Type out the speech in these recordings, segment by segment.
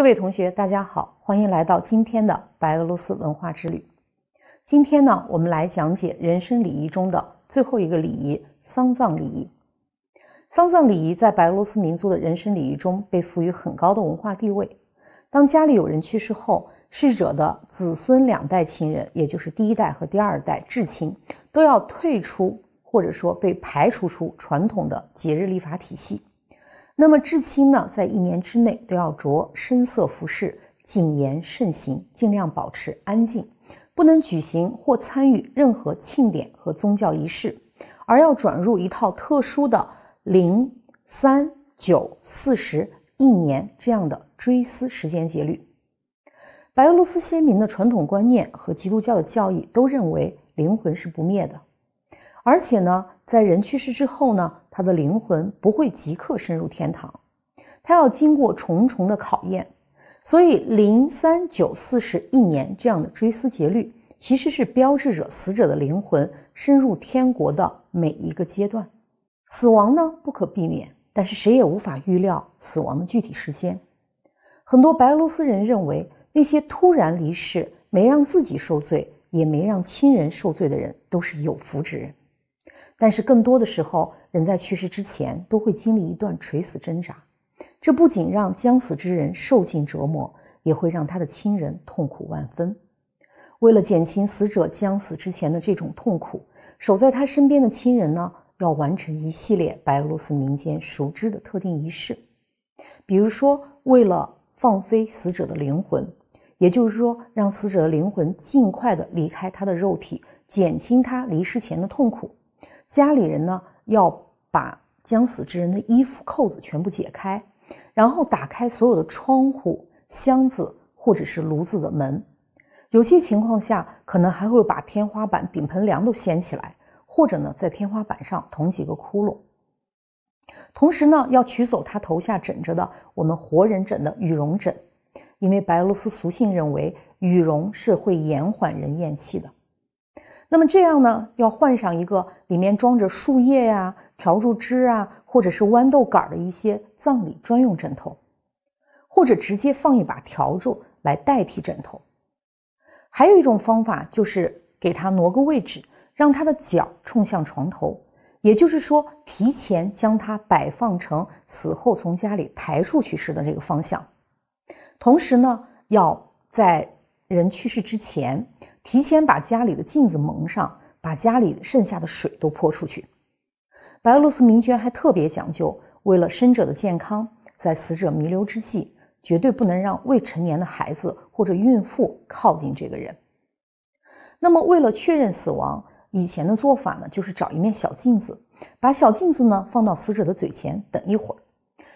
各位同学，大家好，欢迎来到今天的白俄罗斯文化之旅。今天呢，我们来讲解人身礼仪中的最后一个礼仪——丧葬礼仪。丧葬礼仪在白俄罗斯民族的人身礼仪中被赋予很高的文化地位。当家里有人去世后，逝者的子孙两代亲人，也就是第一代和第二代至亲，都要退出或者说被排除出传统的节日历法体系。那么至亲呢，在一年之内都要着深色服饰，谨言慎行，尽量保持安静，不能举行或参与任何庆典和宗教仪式，而要转入一套特殊的0、3、9、40、1年这样的追思时间节律。白俄罗斯先民的传统观念和基督教的教义都认为灵魂是不灭的，而且呢，在人去世之后呢，他的灵魂不会即刻深入天堂，他要经过重重的考验。所以0、3、9、40、1年这样的追思节律，其实是标志着死者的灵魂深入天国的每一个阶段。死亡呢，不可避免，但是谁也无法预料死亡的具体时间。很多白俄罗斯人认为，那些突然离世，没让自己受罪，也没让亲人受罪的人，都是有福之人。但是更多的时候，人在去世之前都会经历一段垂死挣扎，这不仅让将死之人受尽折磨，也会让他的亲人痛苦万分。为了减轻死者将死之前的这种痛苦，守在他身边的亲人呢，要完成一系列白俄罗斯民间熟知的特定仪式。比如说，为了放飞死者的灵魂，也就是说让死者的灵魂尽快的离开他的肉体，减轻他离世前的痛苦，家里人呢，要把将死之人的衣服扣子全部解开，然后打开所有的窗户、箱子或者是炉子的门。有些情况下，可能还会把天花板、顶棚梁都掀起来，或者呢，在天花板上捅几个窟窿。同时呢，要取走他头下枕着的我们活人枕的羽绒枕，因为白俄罗斯俗性认为羽绒是会延缓人咽气的。那么这样呢，要换上一个里面装着树叶啊、笤帚枝啊，或者是豌豆杆的一些葬礼专用枕头，或者直接放一把笤帚来代替枕头。还有一种方法，就是给他挪个位置，让他的脚冲向床头，也就是说提前将他摆放成死后从家里抬出去时的这个方向。同时呢，要在人去世之前提前把家里的镜子蒙上，把家里剩下的水都泼出去。白俄罗斯民间还特别讲究，为了生者的健康，在死者弥留之际，绝对不能让未成年的孩子或者孕妇靠近这个人。那么为了确认死亡，以前的做法呢，就是找一面小镜子，把小镜子呢放到死者的嘴前等一会儿。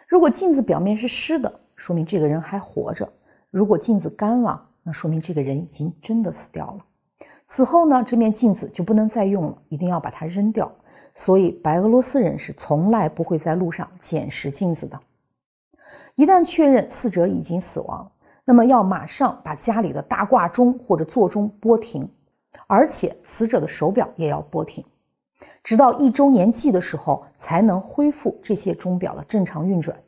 如果镜子表面是湿的，说明这个人还活着；如果镜子干了，那说明这个人已经真的死掉了。此后呢，这面镜子就不能再用了，一定要把它扔掉。所以白俄罗斯人是从来不会在路上捡拾镜子的。一旦确认死者已经死亡，那么要马上把家里的大挂钟或者座钟拨停，而且死者的手表也要拨停，直到1周年祭的时候才能恢复这些钟表的正常运转。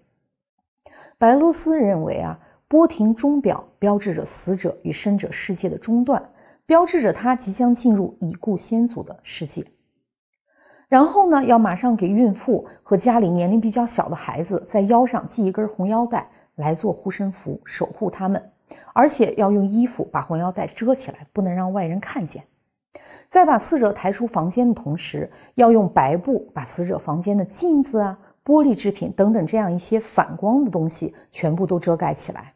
白俄罗斯认为啊，拨停钟表标志着死者与生者世界的中断，标志着他即将进入已故先祖的世界。然后呢，要马上给孕妇和家里年龄比较小的孩子在腰上系一根红腰带来做护身符，守护他们，而且要用衣服把红腰带遮起来，不能让外人看见。在把死者抬出房间的同时，要用白布把死者房间的镜子啊、玻璃制品等等这样一些反光的东西全部都遮盖起来。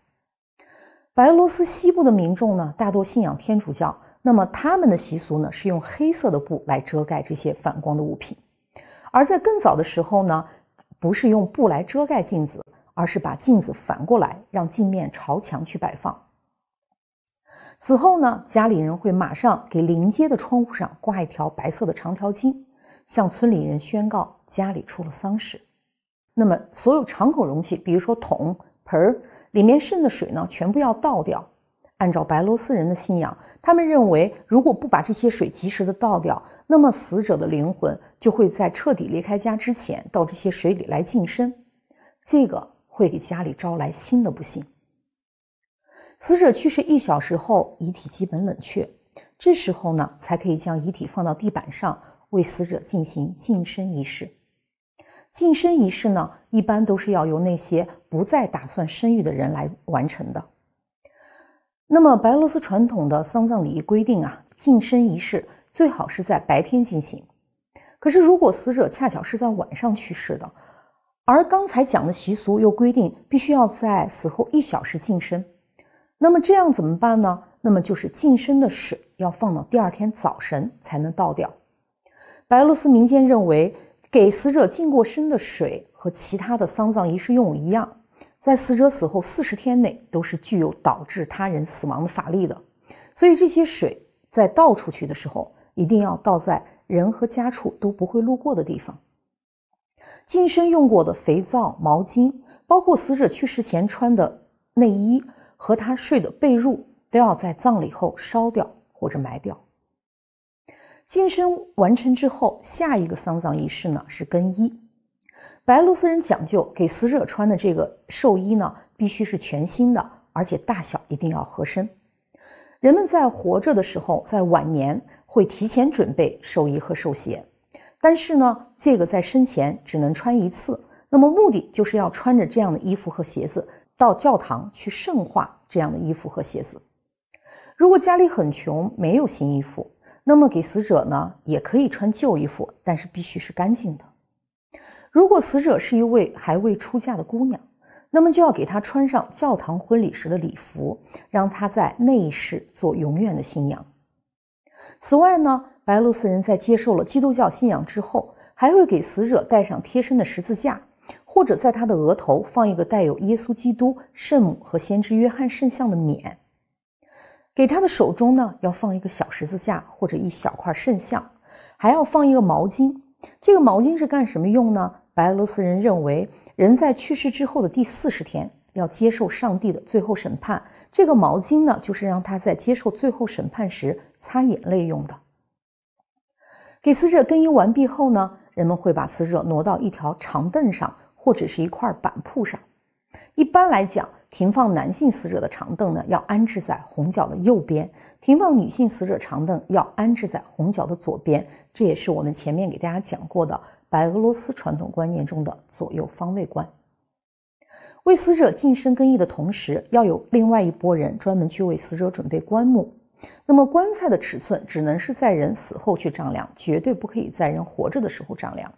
白俄罗斯西部的民众呢，大多信仰天主教，那么他们的习俗呢，是用黑色的布来遮盖这些反光的物品。而在更早的时候呢，不是用布来遮盖镜子，而是把镜子反过来，让镜面朝墙去摆放。此后呢，家里人会马上给临街的窗户上挂一条白色的长条巾，向村里人宣告家里出了丧事。那么所有敞口容器，比如说桶、盆，里面剩的水呢，全部要倒掉。按照白俄罗斯人的信仰，他们认为如果不把这些水及时的倒掉，那么死者的灵魂就会在彻底离开家之前到这些水里来净身，这个会给家里招来新的不幸。死者去世1小时后，遗体基本冷却，这时候呢，才可以将遗体放到地板上，为死者进行净身仪式。净身仪式呢，一般都是要由那些不再打算生育的人来完成的。那么，白俄罗斯传统的丧葬礼仪规定啊，净身仪式最好是在白天进行。可是，如果死者恰巧是在晚上去世的，而刚才讲的习俗又规定必须要在死后1小时净身，那么这样怎么办呢？那么就是净身的水要放到第二天早晨才能倒掉。白俄罗斯民间认为，给死者净过身的水和其他的丧葬仪式用一样，在死者死后40天内都是具有导致他人死亡的法力的，所以这些水在倒出去的时候，一定要倒在人和家畜都不会路过的地方。净身用过的肥皂、毛巾，包括死者去世前穿的内衣和他睡的被褥，都要在葬礼后烧掉或者埋掉。净身完成之后，下一个丧葬仪式呢是更衣。白俄罗斯人讲究给死者穿的这个寿衣呢，必须是全新的，而且大小一定要合身。人们在活着的时候，在晚年会提前准备寿衣和寿鞋，但是呢，这个在生前只能穿一次，那么目的就是要穿着这样的衣服和鞋子到教堂去圣化这样的衣服和鞋子。如果家里很穷，没有新衣服，那么给死者呢也可以穿旧衣服，但是必须是干净的。如果死者是一位还未出嫁的姑娘，那么就要给她穿上教堂婚礼时的礼服，让她在那一世做永远的新娘。此外呢，白俄罗斯人在接受了基督教信仰之后，还会给死者戴上贴身的十字架，或者在他的额头放一个带有耶稣基督、圣母和先知约翰圣像的冕，给他的手中呢要放一个小十字架或者一小块圣像，还要放一个毛巾。这个毛巾是干什么用呢？白俄罗斯人认为，人在去世之后的第40天要接受上帝的最后审判，这个毛巾呢就是让他在接受最后审判时擦眼泪用的。给死者更衣完毕后呢，人们会把死者挪到一条长凳上或者是一块板铺上。一般来讲，停放男性死者的长凳呢要安置在红脚的右边，停放女性死者长凳要安置在红脚的左边，这也是我们前面给大家讲过的白俄罗斯传统观念中的左右方位观。为死者净身更衣的同时，要有另外一拨人专门去为死者准备棺木。那么棺材的尺寸只能是在人死后去丈量，绝对不可以在人活着的时候丈量。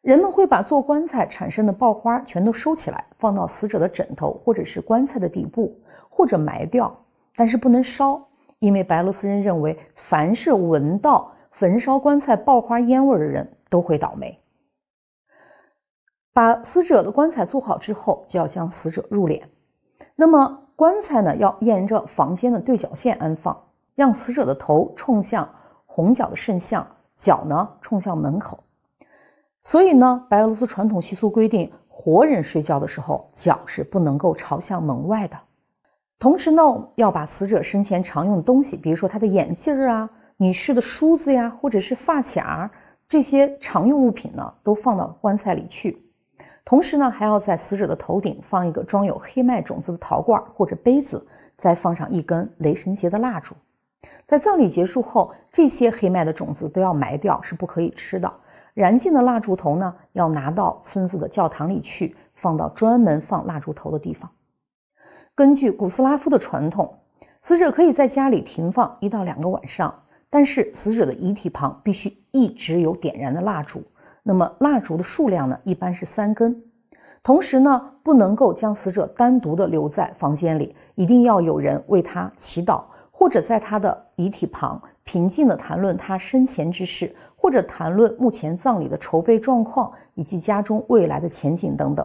人们会把做棺材产生的刨花全都收起来，放到死者的枕头或者是棺材的底部，或者埋掉，但是不能烧，因为白俄罗斯人认为，凡是闻到焚烧棺材刨花烟味的人都会倒霉。把死者的棺材做好之后，就要将死者入殓。那么棺材呢要沿着房间的对角线安放，让死者的头冲向红脚的圣像，脚呢冲向门口。所以呢，白俄罗斯传统习俗规定，活人睡觉的时候脚是不能够朝向门外的。同时呢，要把死者生前常用的东西，比如说他的眼镜啊、女士的梳子呀，或者是发卡，这些常用物品呢都放到棺材里去。同时呢，还要在死者的头顶放一个装有黑麦种子的陶罐或者杯子，再放上一根雷神节的蜡烛。在葬礼结束后，这些黑麦的种子都要埋掉，是不可以吃的。燃尽的蜡烛头呢，要拿到村子的教堂里去，放到专门放蜡烛头的地方。根据古斯拉夫的传统，死者可以在家里停放1到2个晚上，但是死者的遗体旁必须一直有点燃的蜡烛。那么蜡烛的数量呢，一般是3根。同时呢，不能够将死者单独的留在房间里，一定要有人为他祈祷，或者在他的遗体旁平静地谈论他生前之事，或者谈论目前葬礼的筹备状况以及家中未来的前景等等。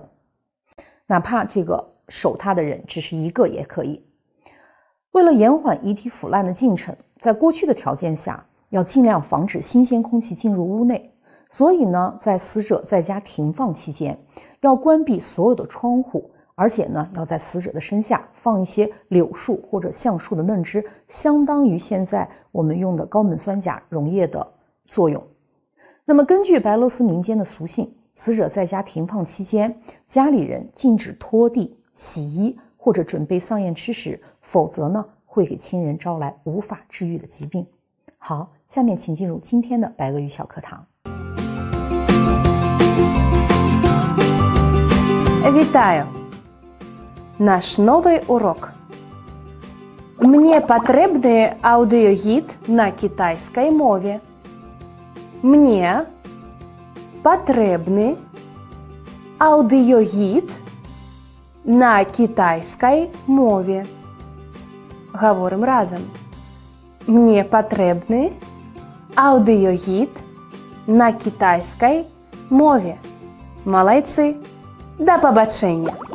哪怕这个守他的人只是一个也可以。为了延缓遗体腐烂的进程，在过去的条件下，要尽量防止新鲜空气进入屋内。所以呢，在死者在家停放期间，要关闭所有的窗户，而且呢，要在死者的身下放一些柳树或者橡树的嫩枝，相当于现在我们用的高锰酸钾溶液的作用。那么根据白俄罗斯民间的俗性，死者在家停放期间，家里人禁止拖地、洗衣或者准备丧宴吃食，否则呢会给亲人招来无法治愈的疾病。好，下面请进入今天的白俄语小课堂。Вітаю! Наш новий урок. Мені потрібний аудіогід на китайській мові. Мені потрібний аудіогід на китайській мові. Говоримо разом. Мені потрібний аудіогід на китайській мові. Молодці! До побачення!